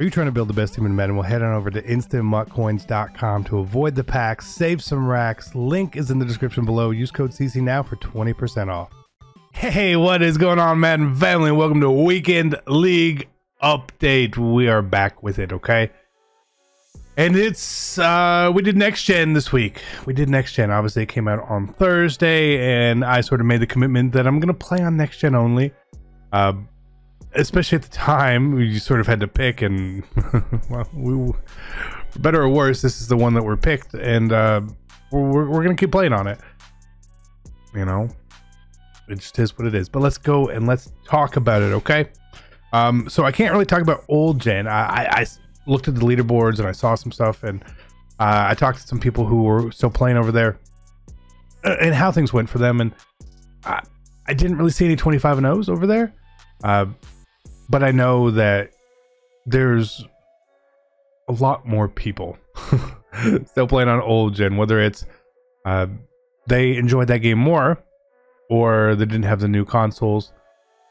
Are you trying to build the best team in Madden? Well, head on over to instantmutcoins.com to avoid the packs, save some racks. Link is in the description below. Use code CC now for 20% off. Hey, what is going on, Madden family? Welcome to Weekend League update. We are back with it, okay? And it's we did Next Gen this week. We did Next Gen. Obviously, it came out on Thursday, and I sort of made the commitment that I'm gonna play on Next Gen only. Especially at the time, we sort of had to pick, and well, for better or worse, this is the one that we're picked, and we're gonna keep playing on it. You know, it just is what it is. But let's go and let's talk about it, okay? So I can't really talk about old gen. I looked at the leaderboards and I saw some stuff, and I talked to some people who were still playing over there, and how things went for them, and I didn't really see any 25-0s over there. But I know that there's a lot more people still playing on old gen, whether it's they enjoyed that game more or they didn't have the new consoles.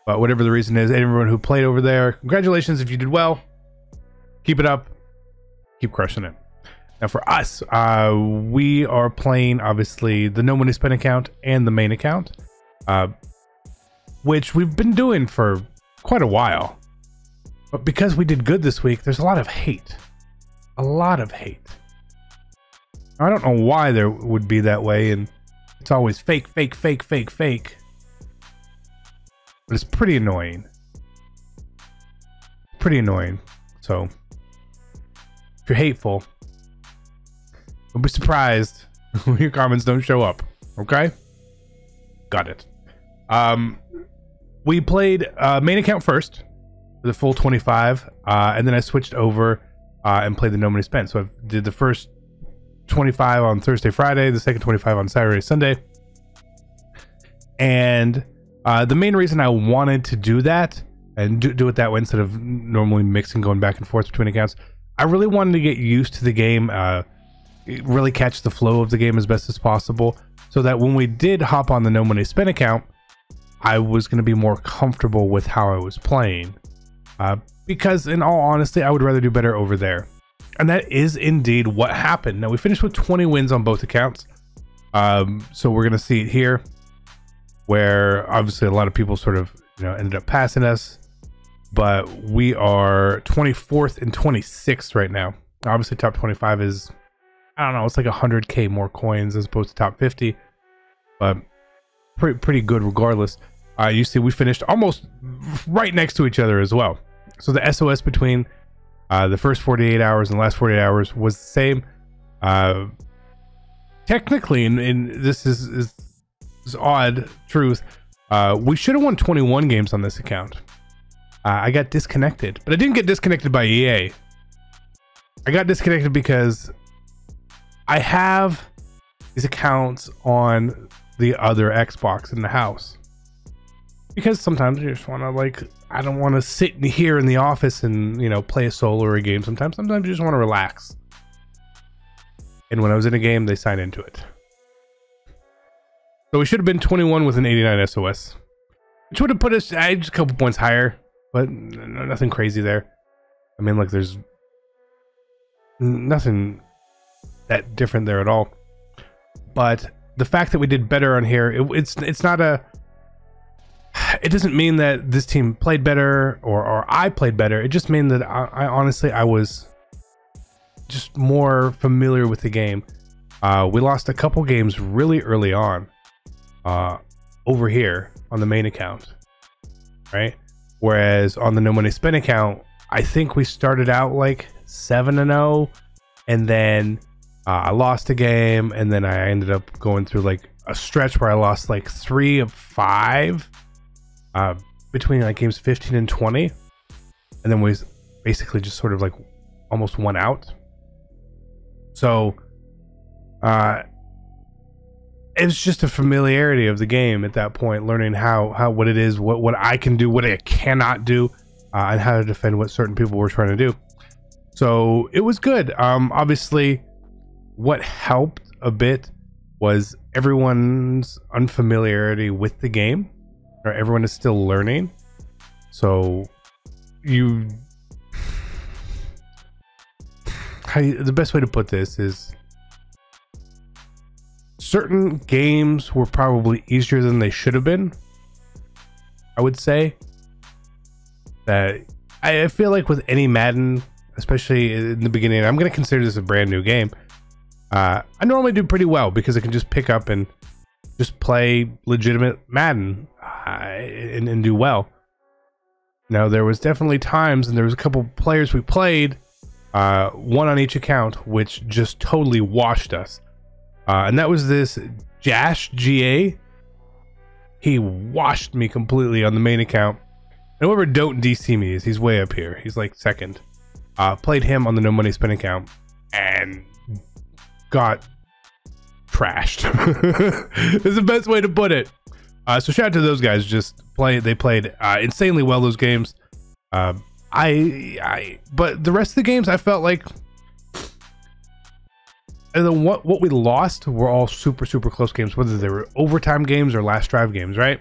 But whatever the reason is, everyone who played over there, congratulations if you did well. Keep it up. Keep crushing it. Now for us, we are playing, obviously, the no money spent account and the main account, which we've been doing for quite a while. But because we did good this week, there's a lot of hate. A lot of hate. I don't know why there would be that way, and it's always fake, fake, fake, fake, fake. But it's pretty annoying. Pretty annoying. So, if you're hateful, don't be surprised when your comments don't show up. Okay? Got it. We played main account first, the full 25, and then I switched over and played the no money spent. So I did the first 25 on Thursday, Friday, the second 25 on Saturday, Sunday. And the main reason I wanted to do that and do it that way instead of normally mixing, going back and forth between accounts, I really wanted to get used to the game, really catch the flow of the game as best as possible, so that when we did hop on the no money spent account, I was going to be more comfortable with how I was playing, because in all honesty, I would rather do better over there. And that is indeed what happened. Now we finished with 20 wins on both accounts. So we're going to see it here, where obviously a lot of people sort of, you know, ended up passing us, but we are 24th and 26th right now. Obviously top 25 is, I don't know, it's like 100K more coins as opposed to top 50, but pretty good regardless. You see we finished almost right next to each other as well. So the SOS between the first 48 hours and the last 48 hours was the same. Technically, and this is odd truth, we should have won 21 games on this account. I got disconnected, but I didn't get disconnected by EA. I got disconnected because I have these accounts on the other Xbox in the house, because sometimes you just want to, like, I don't want to sit in here in the office and, you know, play a solo or a game. Sometimes you just want to relax. And when I was in a game, they signed into it. So we should have been 21 with an 89 SOS, which would have put us just a couple points higher, but nothing crazy there. I mean, like, there's nothing that different there at all. But the fact that we did better on here, it's not a, it doesn't mean that this team played better or I played better. It just means that I honestly, I was just more familiar with the game. We lost a couple games really early on, over here on the main account, right? Whereas on the no money spent account, I think we started out like 7-0, and then I lost a game, and then I ended up going through like a stretch where I lost like 3 of 5 between like games 15 and 20. And then we basically just sort of like almost won out. So it's just a familiarity of the game at that point, learning how what it is, what I can do, what I cannot do, and how to defend what certain people were trying to do. So it was good. Obviously, what helped a bit was everyone's unfamiliarity with the game, or everyone is still learning. So the best way to put this is certain games were probably easier than they should have been. I would say that I feel like with any Madden, especially in the beginning, I'm going to consider this a brand new game. I normally do pretty well because I can just pick up and just play legitimate Madden and do well. Now, there was definitely times, and there was a couple players we played, one on each account, which just totally washed us. And that was this Jash GA. He washed me completely on the main account. And whoever Don't DC Me is, he's way up here. He's like second. Played him on the no money spin account and got trashed. It's the best way to put it. So shout out to those guys. They played insanely well those games. But the rest of the games, I felt like, and then what we lost were all super close games, whether they were overtime games or last drive games, right?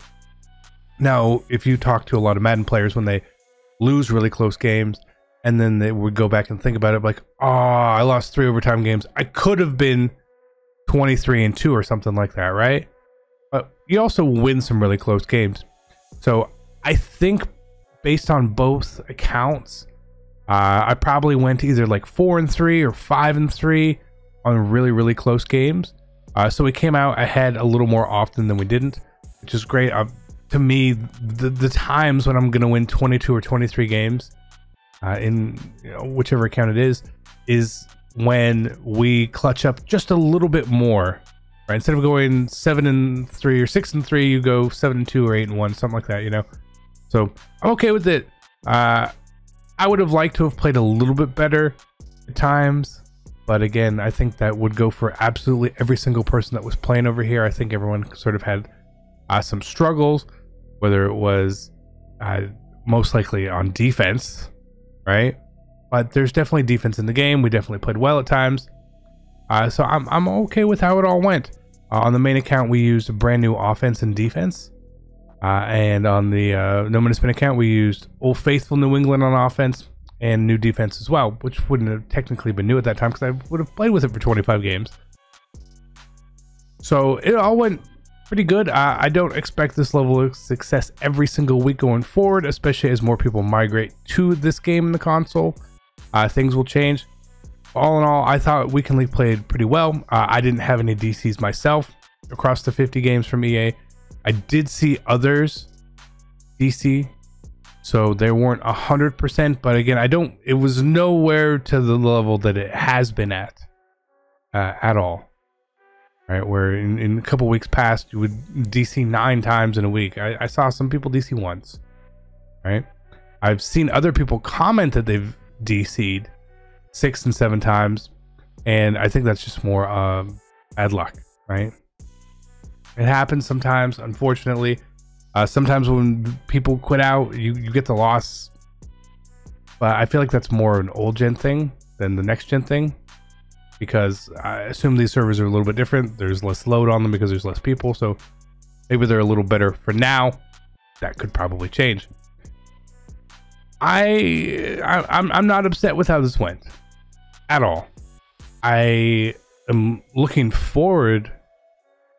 Now, if you talk to a lot of Madden players, when they lose really close games and then they would go back and think about it, like, oh, I lost 3 overtime games. I could have been 23-2 or something like that, right? But you also win some really close games. So I think based on both accounts, I probably went to either like 4-3 or 5-3 on really close games. So we came out ahead a little more often than we didn't, which is great. To me, the times when I'm going to win 22 or 23 games in whichever account it is when we clutch up just a little bit more, right? Instead of going 7-3 or 6-3, you go 7-2 or 8-1, something like that, you know? So I'm okay with it. I would have liked to have played a little bit better at times. But again, I think that would go for absolutely every single person that was playing over here. I think everyone sort of had some struggles, whether it was most likely on defense, right? But there's definitely defense in the game. We definitely played well at times. So I'm okay with how it all went. On the main account, we used a brand new offense and defense. And on the No Money Spin account, we used Old Faithful New England on offense and new defense as well, which wouldn't have technically been new at that time because I would have played with it for 25 games. So it all went pretty good. I don't expect this level of success every single week going forward, especially as more people migrate to this game in the console. Things will change. All in all, I thought Weekend League played pretty well. I didn't have any DCs myself across the 50 games from EA. I did see others DC, so they weren't 100%, but again, it was nowhere to the level that it has been at all. Right? Where in a couple weeks past, you would DC 9 times in a week. I saw some people DC once, right? I've seen other people comment that they've DC'd 6 and 7 times. And I think that's just more bad luck, right? It happens sometimes, unfortunately. Sometimes when people quit out, you get the loss. But I feel like that's more an old gen thing than the next gen thing, because I assume these servers are a little bit different. There's less load on them because there's less people. So maybe they're a little better for now. That could probably change. I'm not upset with how this went at all. I am looking forward,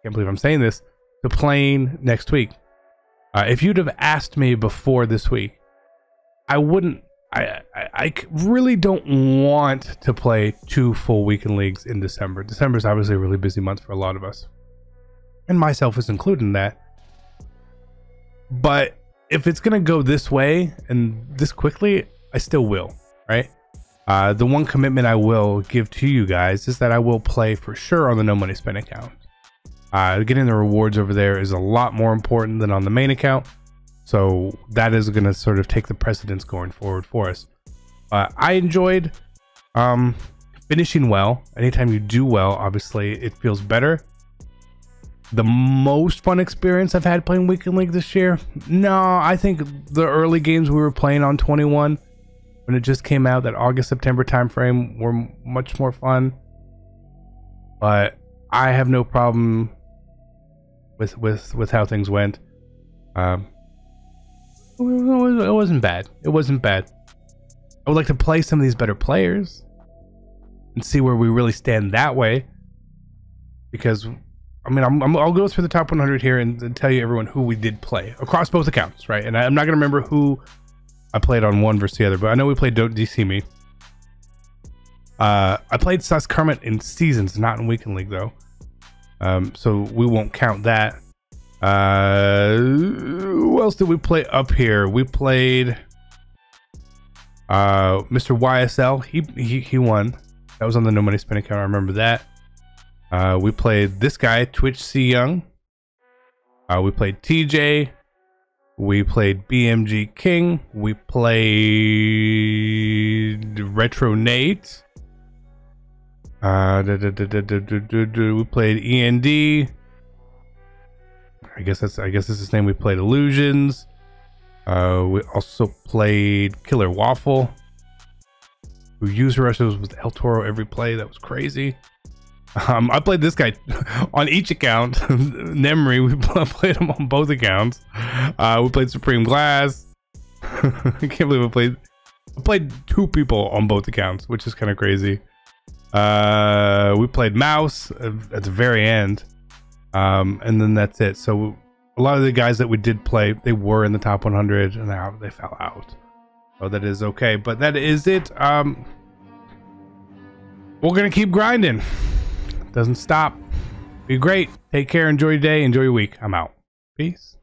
can't believe I'm saying this, to playing next week. If you'd have asked me before this week, I really don't want to play 2 full weekend leagues in December. December is obviously a really busy month for a lot of us, and myself is included in that. But if it's going to go this way and this quickly, I still will, right? The one commitment I will give to you guys is that I will play for sure on the No Money Spend account. Getting the rewards over there is a lot more important than on the main account. So that is going to sort of take the precedence going forward for us. I enjoyed finishing well. Anytime you do well, obviously it feels better. The most fun experience I've had playing Weekend League this year? No, I think the early games we were playing on 21 when it just came out, that August-September timeframe, were much more fun. But I have no problem with how things went. It wasn't bad. I would like to play some of these better players. and see where we really stand that way. Because, I mean, I'll go through the top 100 here and tell you everyone who we did play across both accounts, right? And I'm not going to remember who I played on one versus the other, but I know we played Don't DC Me. I played Sus Kermit in Seasons, not in Weekend League, though. So we won't count that. Who else did we play up here? We played Mr. YSL. He won. That was on the No Money Spin account. I remember that. We played this guy, Twitch C Young. We played TJ. We played BMG King. We played Retro Nate. We played E&D. I guess that's his name. We played Illusions. We also played Killer Waffle, who used rushes with El Toro every play. That was crazy. I played this guy on each account. Memory, we played him on both accounts. We played Supreme Glass. I can't believe I played two people on both accounts, which is kind of crazy. We played Mouse at the very end. And then that's it. So a lot of the guys that we did play, they were in the top 100 and they fell out. So that is okay, but that is it. We're going to keep grinding. Doesn't stop. Be great. Take care. Enjoy your day. Enjoy your week. I'm out. Peace.